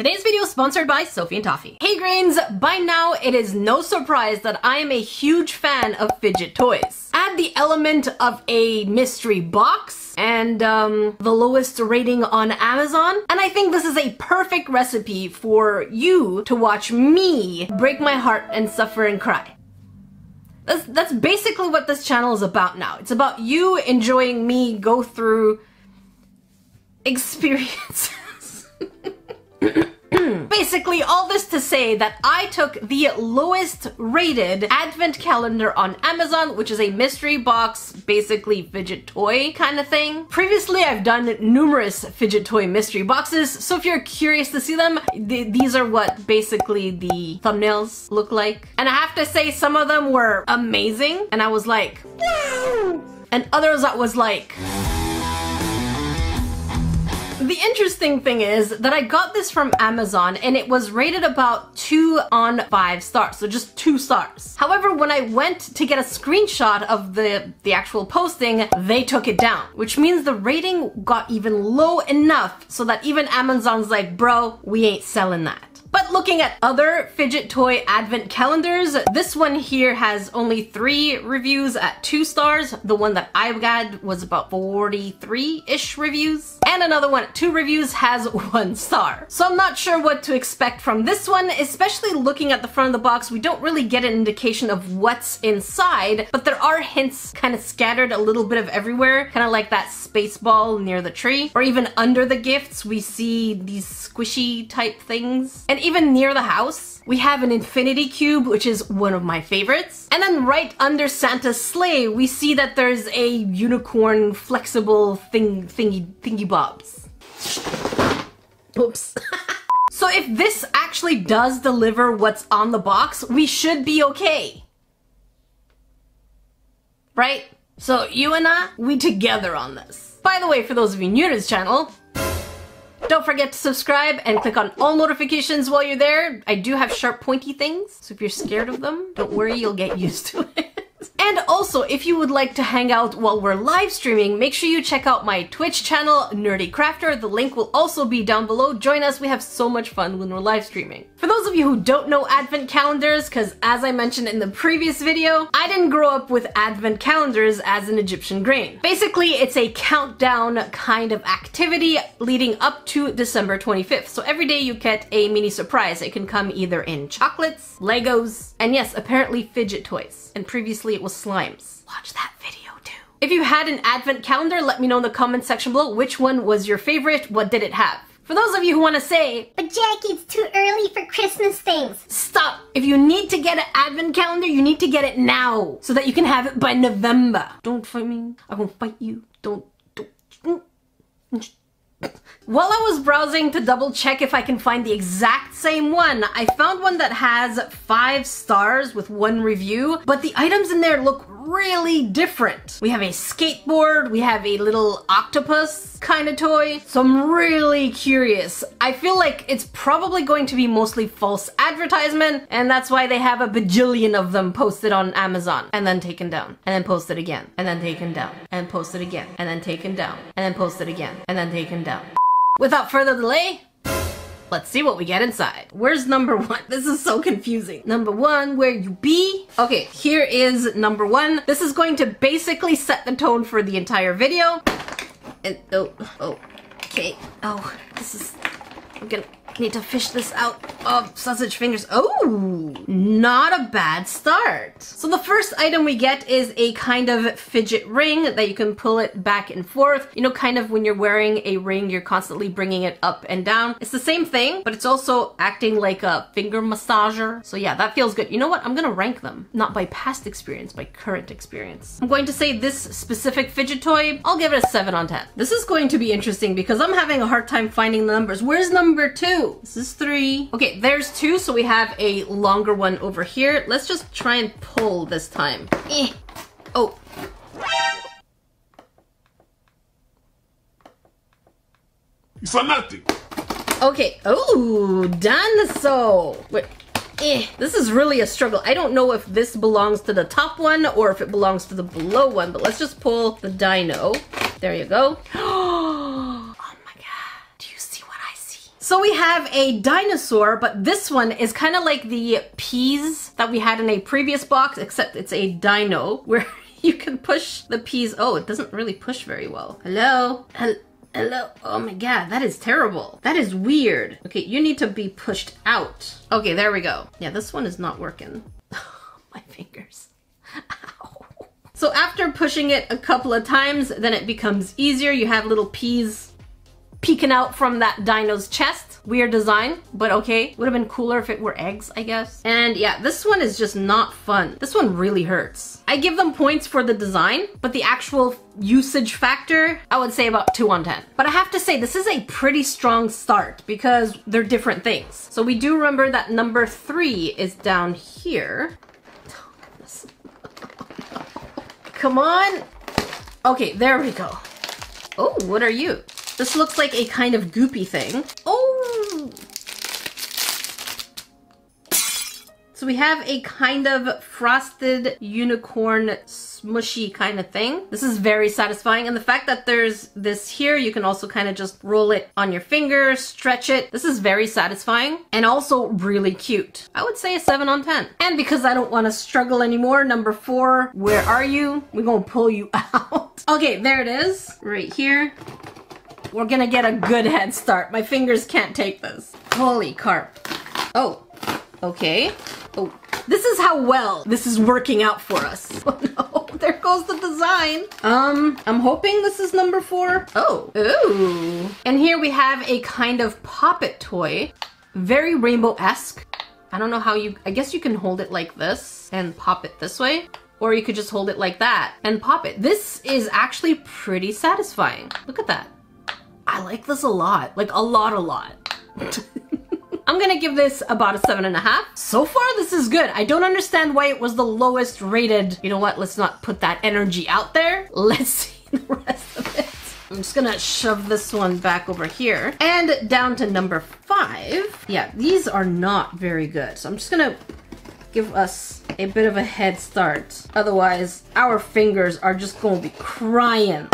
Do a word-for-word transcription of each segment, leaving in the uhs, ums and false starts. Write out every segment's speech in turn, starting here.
Today's video is sponsored by Sophie and Toffee. Hey Grains! By now it is no surprise that I am a huge fan of fidget toys. Add the element of a mystery box and um, the lowest rating on Amazon, and I think this is a perfect recipe for you to watch me break my heart and suffer and cry. That's, that's basically what this channel is about now. It's about you enjoying me go through experiences. Basically, all this to say that I took the lowest rated advent calendar on Amazon, which is a mystery box, basically fidget toy kind of thing. Previously, I've done numerous fidget toy mystery boxes, so if you're curious to see them, th these are what basically the thumbnails look like. And I have to say, some of them were amazing, and I was like, wow! And others I was like... The interesting thing is that I got this from Amazon and it was rated about two on five stars, so just two stars. However, when I went to get a screenshot of the, the actual posting, they took it down, which means the rating got even low enough so that even Amazon's like, bro, we ain't selling that. But looking at other fidget toy advent calendars, this one here has only three reviews at two stars. The one that I got was about forty-three-ish reviews. And another one at two reviews has one star. So I'm not sure what to expect from this one, especially looking at the front of the box. We don't really get an indication of what's inside, but there are hints kind of scattered a little bit of everywhere, kind of like that space ball near the tree. Or even under the gifts, we see these squishy type things. And even near the house, we have an infinity cube, which is one of my favorites. And then right under Santa's sleigh, we see that there's a unicorn flexible thing, thingy, thingy bobs. Oops. So if this actually does deliver what's on the box, we should be okay. Right? So you and I, we together on this. By the way, for those of you new to this channel, don't forget to subscribe and click on all notifications while you're there. I do have sharp pointy things, so if you're scared of them, don't worry, you'll get used to it. And also, if you would like to hang out while we're live streaming, make sure you check out my Twitch channel, NerdECrafter. The link will also be down below. Join us, we have so much fun when we're live streaming. For those of you who don't know advent calendars, because as I mentioned in the previous video, I didn't grow up with advent calendars as an Egyptian grain. Basically, it's a countdown kind of activity leading up to December twenty-fifth. So every day you get a mini surprise. It can come either in chocolates, Legos, and yes, apparently fidget toys. And previously it was slimes. Watch that video too. If you had an advent calendar, let me know in the comment section below which one was your favorite, what did it have? For those of you who want to say, but Jack, it's too early for Christmas things. Stop! If you need to get an advent calendar, you need to get it now so that you can have it by November. Don't fight me. I won't fight you. Don't, don't. While I was browsing to double check if I can find the exact same one, I found one that has five stars with one review, but the items in there look really different. We have a skateboard, we have a little octopus kind of toy, so I'm really curious. I feel like it's probably going to be mostly false advertisement, and that's why they have a bajillion of them posted on Amazon, and then taken down, and then posted again, and then taken down, and posted again, and then taken down, and then posted again, and then taken down. Without further delay, let's see what we get inside. Where's number one? This is so confusing. Number one, where you be? Okay, here is number one. This is going to basically set the tone for the entire video. And, oh, oh, okay. Oh, this is, I'm gonna need to fish this out of sausage fingers. Oh, not a bad start. So the first item we get is a kind of fidget ring that you can pull it back and forth. You know, kind of when you're wearing a ring, you're constantly bringing it up and down. It's the same thing, but it's also acting like a finger massager. So yeah, that feels good. You know what? I'm gonna rank them. Not by past experience, by current experience. I'm going to say this specific fidget toy, I'll give it a seven on ten. This is going to be interesting because I'm having a hard time finding the numbers. Where's number two? This is three. Okay, there's two, so we have a longer one over here. Let's just try and pull this time. Eh. Oh. It's a nothing. Okay. Oh, dinosaur. Wait. Eh. This is really a struggle. I don't know if this belongs to the top one or if it belongs to the below one, but let's just pull the dino. There you go. So we have a dinosaur, but this one is kind of like the peas that we had in a previous box, except it's a dino where you can push the peas. Oh, it doesn't really push very well. Hello? Hello? Hello? Oh my god, that is terrible. That is weird. Okay, you need to be pushed out. Okay, there we go. Yeah, this one is not working. My fingers. Ow. So after pushing it a couple of times, then it becomes easier. You have little peas peeking out from that dino's chest. Weird design, but okay. Would have been cooler if it were eggs, I guess. And yeah, this one is just not fun. This one really hurts. I give them points for the design, but the actual usage factor, I would say about two on ten. But I have to say, this is a pretty strong start because they're different things. So we do remember that number three is down here. Oh, goodness. Oh, no. Come on. Okay, there we go. Oh, what are you? This looks like a kind of goopy thing. Oh! So we have a kind of frosted unicorn smushy kind of thing. This is very satisfying. And the fact that there's this here, you can also kind of just roll it on your finger, stretch it. This is very satisfying and also really cute. I would say a seven on ten. And because I don't want to struggle anymore, number four, where are you? We're gonna pull you out. Okay, there it is, right here. We're gonna get a good head start. My fingers can't take this. Holy carp. Oh, okay. Oh, this is how well this is working out for us. Oh no, there goes the design. Um, I'm hoping this is number four. Oh, ooh. And here we have a kind of poppet toy. Very rainbow-esque. I don't know how you, I guess you can hold it like this and pop it this way. Or you could just hold it like that and pop it. This is actually pretty satisfying. Look at that. I like this a lot, like a lot, a lot. I'm gonna give this about a seven and a half. So far, this is good. I don't understand why it was the lowest rated. You know what? Let's not put that energy out there. Let's see the rest of it. I'm just gonna shove this one back over here and down to number five. Yeah, these are not very good. So I'm just gonna give us a bit of a head start. Otherwise, our fingers are just gonna be crying.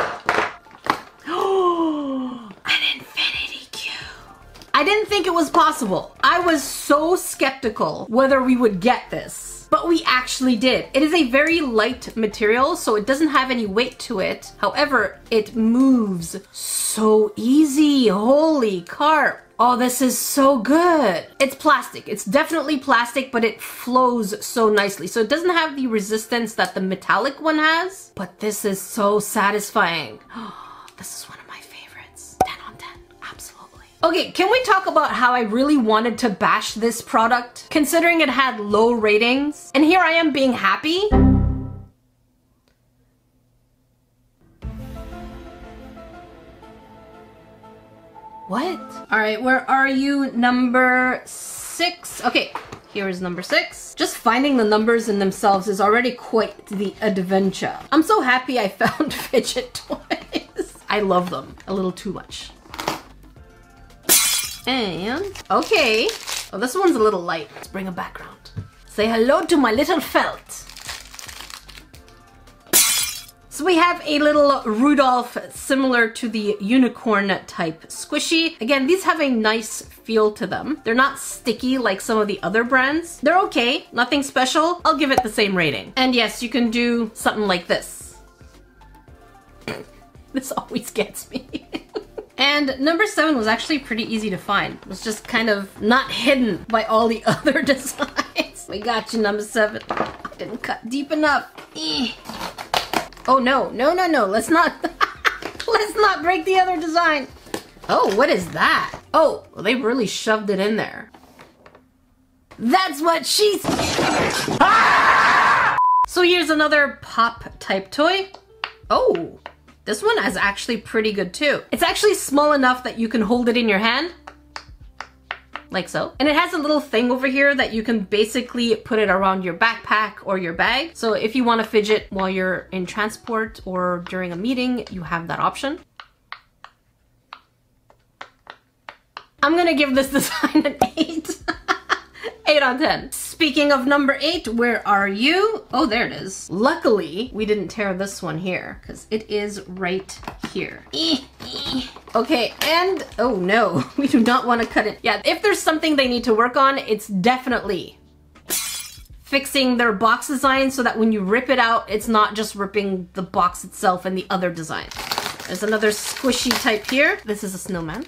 I didn't think it was possible. I was so skeptical whether we would get this, but we actually did. It is a very light material, so it doesn't have any weight to it. However, it moves so easy. Holy carp. Oh, this is so good. It's plastic. It's definitely plastic, but it flows so nicely. So it doesn't have the resistance that the metallic one has, but this is so satisfying. This is one of my favorites. ten on ten. Okay, can we talk about how I really wanted to bash this product, considering it had low ratings? And here I am being happy. What? All right, where are you? Number six. Okay, here is number six. Just finding the numbers in themselves is already quite the adventure. I'm so happy I found fidget toys. I love them a little too much. And, okay. Oh, this one's a little light. Let's bring a background. Say hello to my little felt. So we have a little Rudolph similar to the unicorn type squishy. Again, these have a nice feel to them. They're not sticky like some of the other brands. They're okay, nothing special. I'll give it the same rating. And yes, you can do something like this. This always gets me. And number seven was actually pretty easy to find. It was just kind of not hidden by all the other designs. We got you, number seven. Didn't cut deep enough. Eh. Oh no, no, no, no, let's not, let's not break the other design. Oh, what is that? Oh, well, they really shoved it in there. That's what she's... Ah! So here's another pop type toy. Oh. This one is actually pretty good too. It's actually small enough that you can hold it in your hand, like so. And it has a little thing over here that you can basically put it around your backpack or your bag. So if you want to fidget while you're in transport or during a meeting, you have that option. I'm gonna give this design an eight. eight on ten. Speaking of number eight, where are you? Oh, there it is. Luckily, we didn't tear this one here because it is right here. Okay, and oh no, we do not want to cut it. Yeah, if there's something they need to work on, it's definitely fixing their box design so that when you rip it out, it's not just ripping the box itself and the other design. There's another squishy type here. This is a snowman.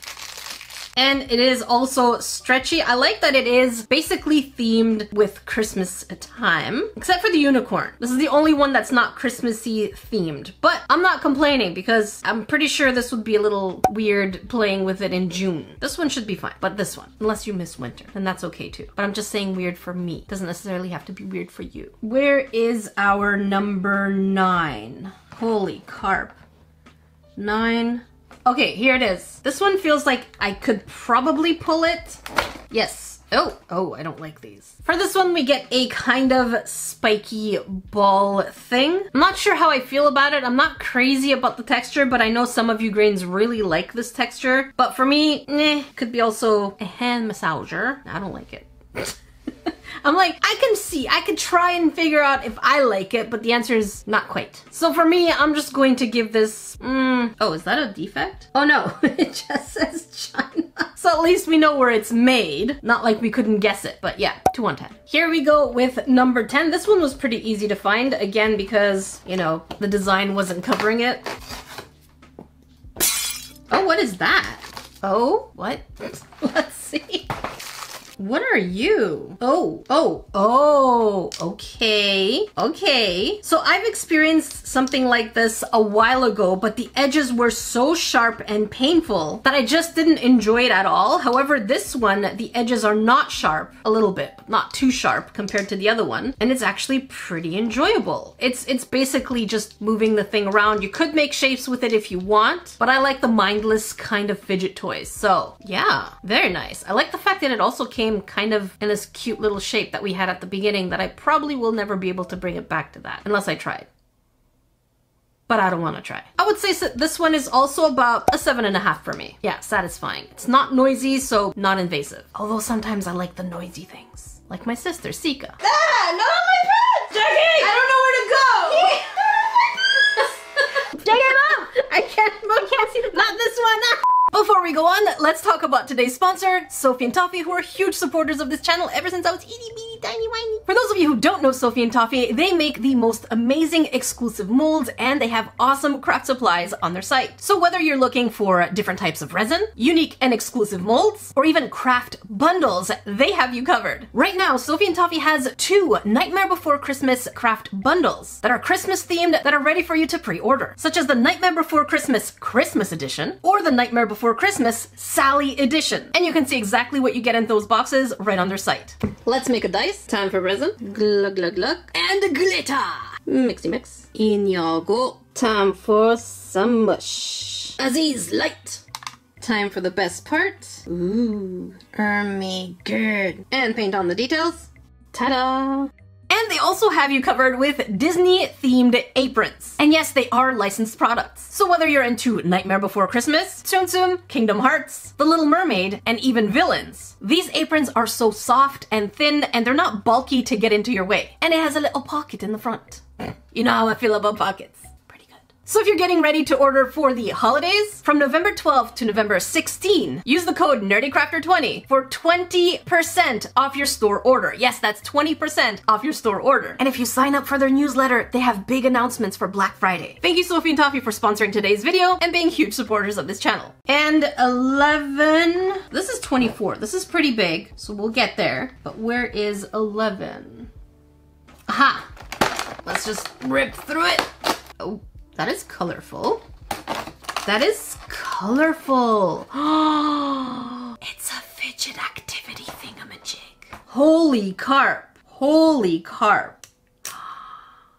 And it is also stretchy. I like that it is basically themed with Christmas time, except for the unicorn. This is the only one that's not Christmassy themed, but I'm not complaining because I'm pretty sure this would be a little weird playing with it in June. This one should be fine, but this one, unless you miss winter, then that's okay too. But I'm just saying weird for me. Doesn't necessarily have to be weird for you. Where is our number nine? Holy carp. Nine. Okay, here it is. This one feels like I could probably pull it. Yes. Oh, oh, I don't like these. For this one, we get a kind of spiky ball thing. I'm not sure how I feel about it. I'm not crazy about the texture, but I know some of you grains really like this texture. But for me, eh, could be also a hand massager. I don't like it. I'm like, I can see, I could try and figure out if I like it, but the answer is not quite. So for me, I'm just going to give this, mm, oh, is that a defect? Oh no, it just says China. So at least we know where it's made. Not like we couldn't guess it, but yeah, two one ten. Here we go with number ten. This one was pretty easy to find, again, because, you know, the design wasn't covering it. Oh, what is that? Oh, what? Let's see. What are you? Oh, oh, oh, okay, okay. So I've experienced something like this a while ago, but the edges were so sharp and painful that I just didn't enjoy it at all. However, this one, the edges are not sharp, a little bit, not too sharp compared to the other one. And it's actually pretty enjoyable. It's, it's basically just moving the thing around. You could make shapes with it if you want, but I like the mindless kind of fidget toys. So yeah, very nice. I like the fact that it also came kind of in this cute little shape that we had at the beginning that I probably will never be able to bring it back to that unless I tried. But I don't want to try. I would say so this one is also about a seven and a half for me. Yeah, satisfying. It's not noisy, so not invasive. Although sometimes I like the noisy things. Like my sister, Sika. Ah, not on my pants! Jackie! I don't know where to go! Jackie, mom! I can't move. I can't see the not this one! Ah. Before we go on, let's talk about today's sponsor, Sophie and Toffee, who are huge supporters of this channel ever since I was itty bitty tiny whiny. For those of you who don't know Sophie and Toffee, they make the most amazing exclusive molds and they have awesome craft supplies on their site. So whether you're looking for different types of resin, unique and exclusive molds, or even craft bundles, they have you covered. Right now, Sophie and Toffee has two Nightmare Before Christmas craft bundles that are Christmas themed that are ready for you to pre-order, such as the Nightmare Before Christmas Christmas edition or the Nightmare Before Before Christmas Sally edition. And you can see exactly what you get in those boxes right on their site. Let's make a dice. Time for resin. Glug, glug, glug. And glitter. Mixy mix. In your go. Time for some mush. Aziz light. Time for the best part. Ooh. Ermigerd. And paint on the details. Ta-da. And they also have you covered with Disney-themed aprons. And yes, they are licensed products. So whether you're into Nightmare Before Christmas, Tsum Tsum, Kingdom Hearts, The Little Mermaid, and even villains, these aprons are so soft and thin and they're not bulky to get into your way. And it has a little pocket in the front. You know how I feel about pockets. So if you're getting ready to order for the holidays, from November twelfth to November sixteenth, use the code NerdECrafter twenty for twenty percent off your store order. Yes, that's twenty percent off your store order. And if you sign up for their newsletter, they have big announcements for Black Friday. Thank you, Sophie and Toffee, for sponsoring today's video and being huge supporters of this channel. And eleven, this is twenty-four. This is pretty big, so we'll get there. But where is eleven? Aha, let's just rip through it. Oh. That is colorful. That is colorful. It's a fidget activity thingamajig. Holy carp. Holy carp.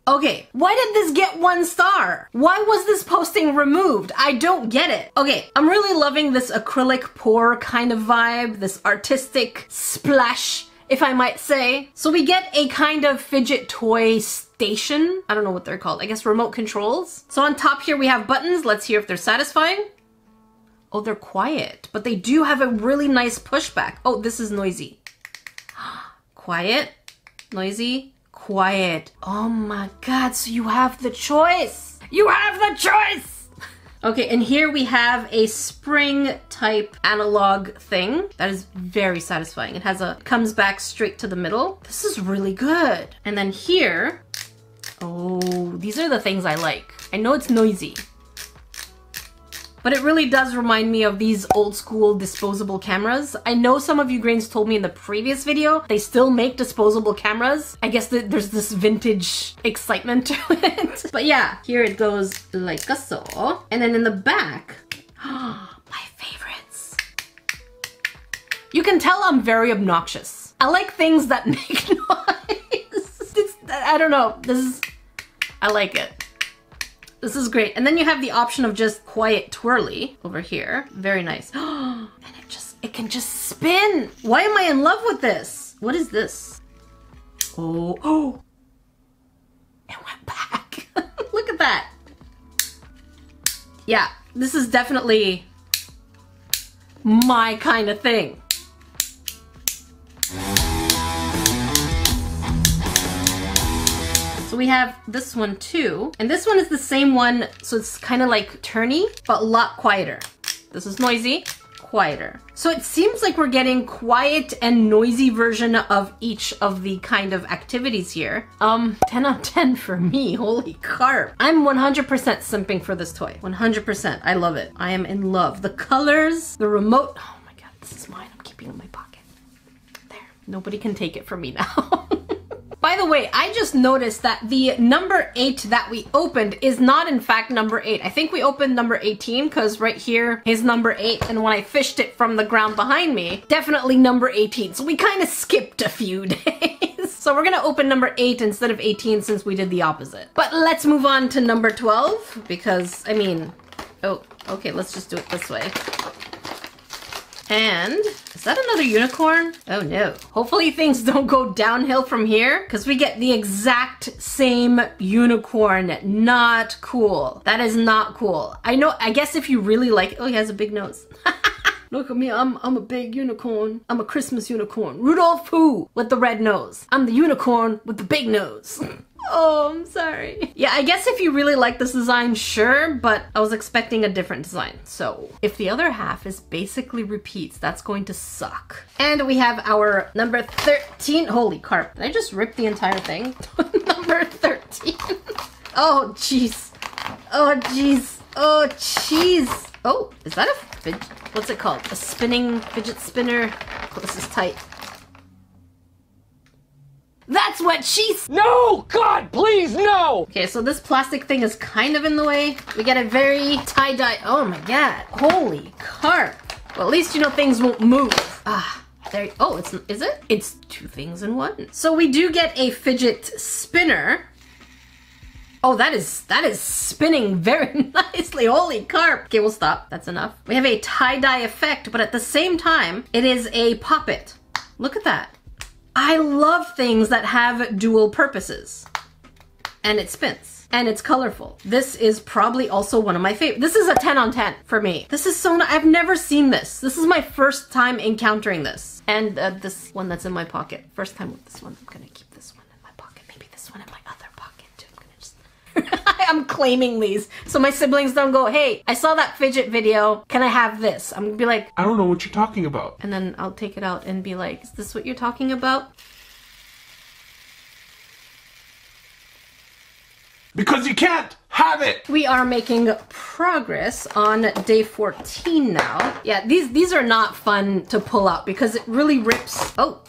Okay, why did this get one star? Why was this posting removed? I don't get it. Okay, I'm really loving this acrylic pour kind of vibe, this artistic splash, if I might say. So we get a kind of fidget toy station. I don't know what they're called. I guess remote controls. So on top here we have buttons. Let's hear if they're satisfying. Oh, they're quiet, but they do have a really nice pushback. Oh, this is noisy. Quiet. Noisy, quiet. Oh my god, so you have the choice! You have the choice! Okay, and here we have a spring-type analog thing that is very satisfying. It has a comes back straight to the middle. This is really good. And then here, oh, these are the things I like. I know it's noisy, but it really does remind me of these old-school disposable cameras. I know some of you Grains told me in the previous video they still make disposable cameras. I guess that there's this vintage excitement to it. But yeah, here it goes like so. And then in the back, oh, my favorites. You can tell I'm very obnoxious. I like things that make noise. It's, I don't know. This is, I like it. This is great. And then you have the option of just quiet twirly over here. Very nice. And it just, it can just spin. Why am I in love with this? What is this? Oh, oh, it went back. Look at that. Yeah, this is definitely my kind of thing. So we have this one too, and this one is the same one, so it's kind of like turny, but a lot quieter. This is noisy, quieter. So it seems like we're getting quiet and noisy version of each of the kind of activities here. Um, ten out of ten for me, holy carp. I'm one hundred percent simping for this toy, one hundred percent. I love it. I am in love. The colors, the remote, oh my god, this is mine. I'm keeping it in my pocket. There, nobody can take it from me now. By the way, I just noticed that the number eight that we opened is not in fact number eight. I think we opened number eighteen because right here is number eight, and when I fished it from the ground behind me, definitely number eighteen. So we kind of skipped a few days. So we're gonna open number eight instead of eighteen since we did the opposite. But let's move on to number twelve because, I mean, oh, okay, let's just do it this way. And is that another unicorn? Oh no. Hopefully things don't go downhill from here because we get the exact same unicorn. Not cool. That is not cool. I know, I guess if you really like it. Oh, he has a big nose. Look at me, I'm, I'm a big unicorn. I'm a Christmas unicorn. Rudolph who? With the red nose. I'm the unicorn with the big nose. Oh, I'm sorry. Yeah, I guess if you really like this design, sure, but I was expecting a different design. So if the other half is basically repeats, that's going to suck. And we have our number thirteen. Holy carp. Did I just rip the entire thing? Number thirteen. Oh, jeez. Oh, jeez. Oh, jeez. Oh, is that a fidget? What's it called? A spinning fidget spinner? Oh, this is tight. That's what she's- No! God, please, no! Okay, so this plastic thing is kind of in the way. We get a very tie-dye- Oh my god. Holy carp. Well, at least you know things won't move. Ah, there- Oh, it's- is it? It's two things in one. So we do get a fidget spinner. Oh, that is- that is spinning very nicely. Holy carp. Okay, we'll stop. That's enough. We have a tie-dye effect, but at the same time, it is a poppet. Look at that. I love things that have dual purposes. And it spins. And it's colorful. This is probably also one of my favorite. This is a ten on ten for me. This is so nice. I've never seen this. This is my first time encountering this. And uh, this one that's in my pocket. First time with this one. I'm gonna keep this one in my pocket. Maybe this one in my other pocket too. I'm gonna just... I'm claiming these. So my siblings don't go, hey, I saw that fidget video. Can I have this? I'm gonna be like, I don't know what you're talking about. And then I'll take it out and be like, is this what you're talking about? Because you can't have it. We are making progress on day fourteen now. Yeah, these, these are not fun to pull out because it really rips. Oh.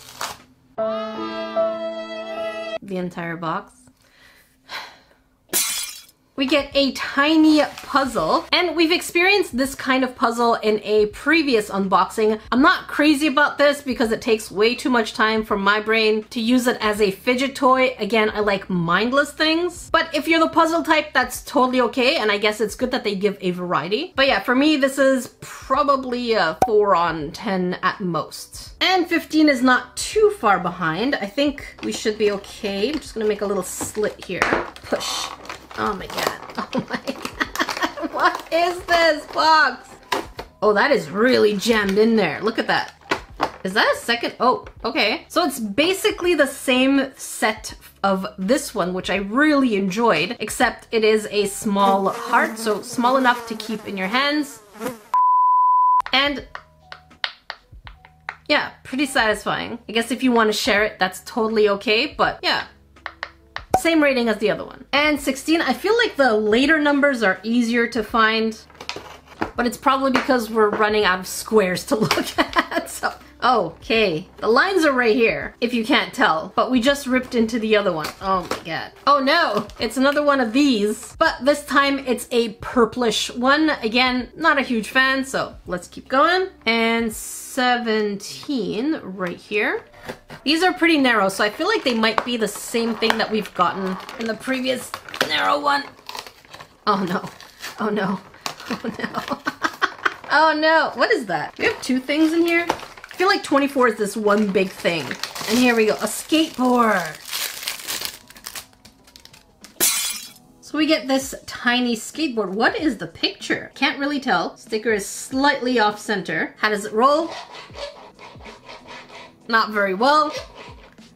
The entire box. We get a tiny puzzle, and we've experienced this kind of puzzle in a previous unboxing. I'm not crazy about this because it takes way too much time for my brain to use it as a fidget toy. Again, I like mindless things, but if you're the puzzle type, that's totally okay, and I guess it's good that they give a variety. But yeah, for me, this is probably a four on ten at most. And fifteen is not too far behind. I think we should be okay. I'm just gonna make a little slit here. Push. Oh my god, oh my god, what is this box? Oh, that is really jammed in there, look at that. Is that a second? Oh, okay. So it's basically the same set of this one, which I really enjoyed, except it is a small heart, so small enough to keep in your hands. And yeah, pretty satisfying. I guess if you want to share it, that's totally okay, but yeah. Same rating as the other one. And sixteen, I feel like the later numbers are easier to find, but it's probably because we're running out of squares to look at, so. Okay, the lines are right here, if you can't tell, but we just ripped into the other one. Oh my god. Oh no, it's another one of these, but this time it's a purplish one. Again, not a huge fan, so let's keep going. And seventeen right here. These are pretty narrow, so I feel like they might be the same thing that we've gotten in the previous narrow one. Oh no. Oh no. Oh no. Oh no. What is that? Do you have two things in here? I feel like twenty-four is this one big thing. And here we go, a skateboard. So we get this tiny skateboard. What is the picture? Can't really tell. Sticker is slightly off center. How does it roll? Not very well.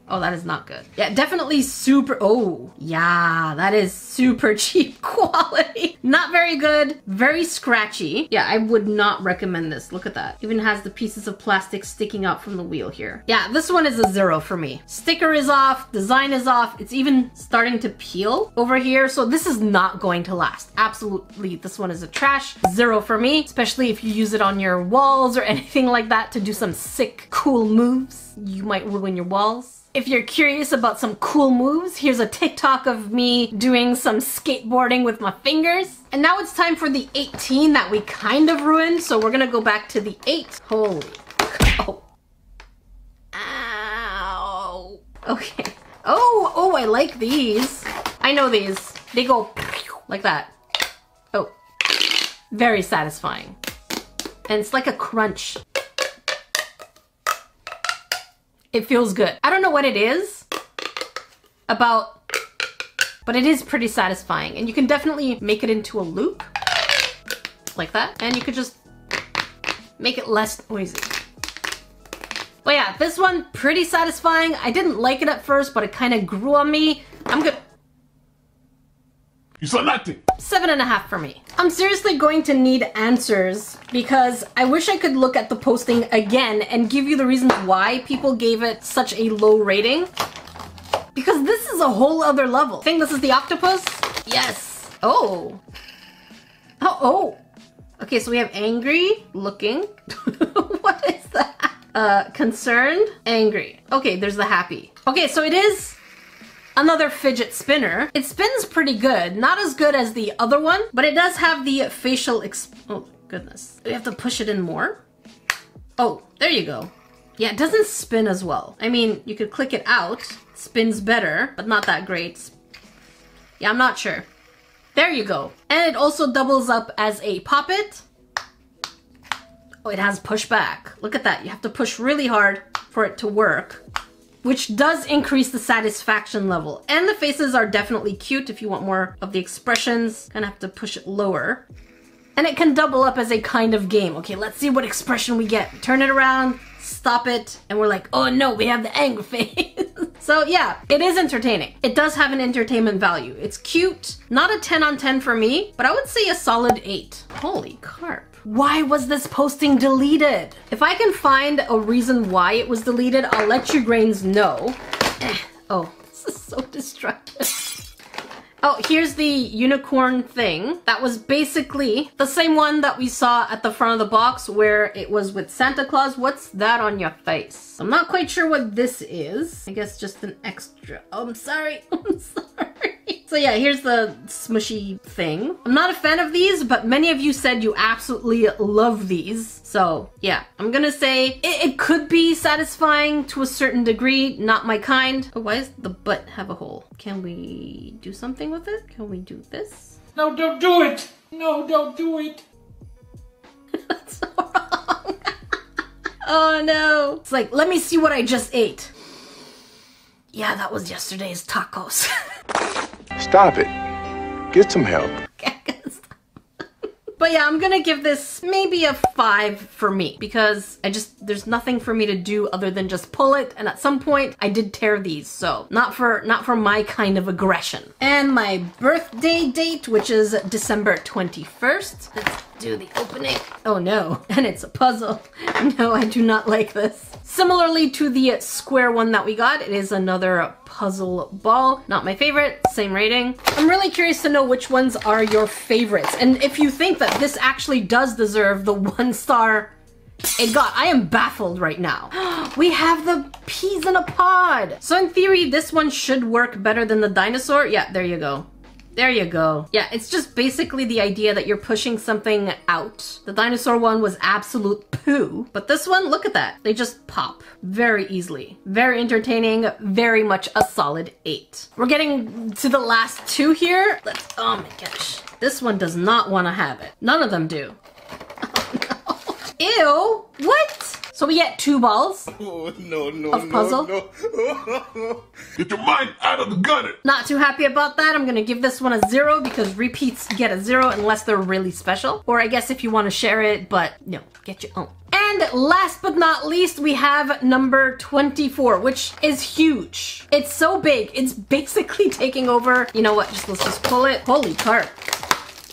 Oh, that is not good. Yeah, definitely super, oh, yeah, that is super cheap quality. Not very good, very scratchy. Yeah, I would not recommend this. Look at that. Even has the pieces of plastic sticking out from the wheel here. Yeah, this one is a zero for me. Sticker is off, design is off. It's even starting to peel over here. So this is not going to last. Absolutely, this one is a trash. Zero for me, especially if you use it on your walls or anything like that to do some sick, cool moves. You might ruin your walls. If you're curious about some cool moves, here's a TikTok of me doing some skateboarding with my fingers. And now it's time for the eighteen that we kind of ruined, so we're gonna go back to the eight. Holy cow. Ow. Okay. Oh, oh, I like these. I know these. They go like that. Oh. Very satisfying. And it's like a crunch. It feels good. I don't know what it is about, but it is pretty satisfying. And you can definitely make it into a loop like that. And you could just make it less noisy. But yeah, this one, pretty satisfying. I didn't like it at first, but it kind of grew on me. I'm good. You saw nothing. Seven and a half for me. I'm seriously going to need answers because I wish I could look at the posting again and give you the reasons why people gave it such a low rating. Because this is a whole other level. I think this is the octopus? Yes. Oh. Oh, oh. Okay, so we have angry, looking. What is that? Uh, concerned, angry. Okay, there's the happy. Okay, so it is another fidget spinner. It spins pretty good. Not as good as the other one, but it does have the facial ex- oh, goodness. Do we have to push it in more? Oh, there you go. Yeah, it doesn't spin as well. I mean, you could click it out. It spins better, but not that great. Yeah, I'm not sure. There you go. And it also doubles up as a poppet. Oh, it has pushback. Look at that. You have to push really hard for it to work, which does increase the satisfaction level. And the faces are definitely cute if you want more of the expressions. Gonna have to push it lower. And it can double up as a kind of game. Okay, let's see what expression we get. Turn it around, stop it, and we're like, oh no, we have the angry face. So yeah, it is entertaining. It does have an entertainment value. It's cute, not a ten on ten for me, but I would say a solid eight. Holy carp. Why was this posting deleted? If I can find a reason why it was deleted, I'll let you grains know. Oh, this is so destructive. Oh, here's the unicorn thing. That was basically the same one that we saw at the front of the box where it was with Santa Claus. What's that on your face? I'm not quite sure what this is. I guess just an extra. Oh, I'm sorry. I'm sorry. So yeah, here's the smushy thing. I'm not a fan of these, but many of you said you absolutely love these. So yeah, I'm gonna say it, it could be satisfying to a certain degree, not my kind. Oh, why does the butt have a hole? Can we do something with it? Can we do this? No, don't do it! No, don't do it! That's so wrong. Oh no. It's like, let me see what I just ate. Yeah, that was yesterday's tacos. Stop it. Get some help. But yeah, I'm gonna give this maybe a five for me because I just, there's nothing for me to do other than just pull it. And at some point I did tear these, so not for, not for my kind of aggression. And my birthday date, which is December twenty-first. Let's do the opening. Oh no, and it's a puzzle. No, I do not like this. Similarly to the square one that we got, it is another puzzle ball. Not my favorite, same rating. I'm really curious to know which ones are your favorites. And if you think that this actually does deserve the one star it got, I am baffled right now. We have the peas in a pod. So in theory, this one should work better than the dinosaur. Yeah, there you go. There you go. Yeah, it's just basically the idea that you're pushing something out. The dinosaur one was absolute poo, but this one, look at that. They just pop very easily. Very entertaining, very much a solid eight. We're getting to the last two here. Let's, oh my gosh. This one does not want to have it. None of them do. Oh no. Ew, what? So we get two balls oh, no, no, of puzzle. No, no. Get your mind out of the gutter. Not too happy about that. I'm gonna give this one a zero because repeats get a zero unless they're really special. Or I guess if you wanna share it, but no, get your own. And last but not least, we have number twenty-four, which is huge. It's so big, it's basically taking over. You know what, just, let's just pull it. Holy carp.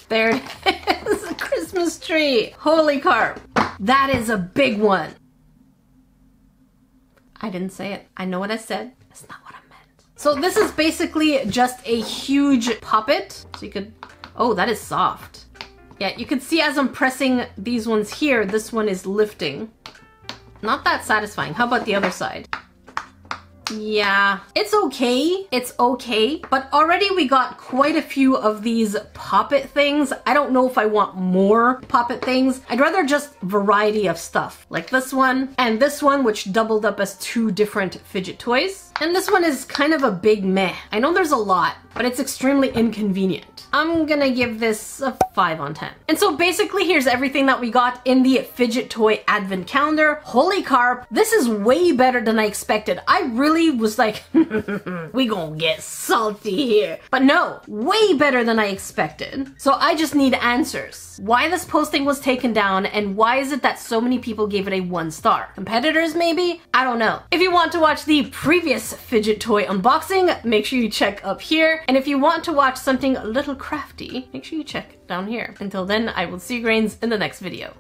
There it is, a Christmas tree. Holy carp. That is a big one. I didn't say it. I know what I said. That's not what I meant. So this is basically just a huge puppet. So you could, oh, that is soft. Yeah, you can see as I'm pressing these ones here, this one is lifting. Not that satisfying. How about the other side? Yeah, it's okay. It's okay. But already we got quite a few of these poppet things. I don't know if I want more poppet things. I'd rather just variety of stuff like this one and this one, which doubled up as two different fidget toys. And this one is kind of a big meh. I know there's a lot, but it's extremely inconvenient. I'm gonna give this a five on ten. And so basically here's everything that we got in the fidget toy advent calendar. Holy carp, this is way better than I expected. I really was like, we gonna get salty here. But no, way better than I expected. So I just need answers. Why this posting was taken down and why is it that so many people gave it a one star? Competitors maybe? I don't know. If you want to watch the previous fidget toy unboxing, make sure you check up here. And if you want to watch something a little crafty, make sure you check down here. Until then, I will see you grains in the next video.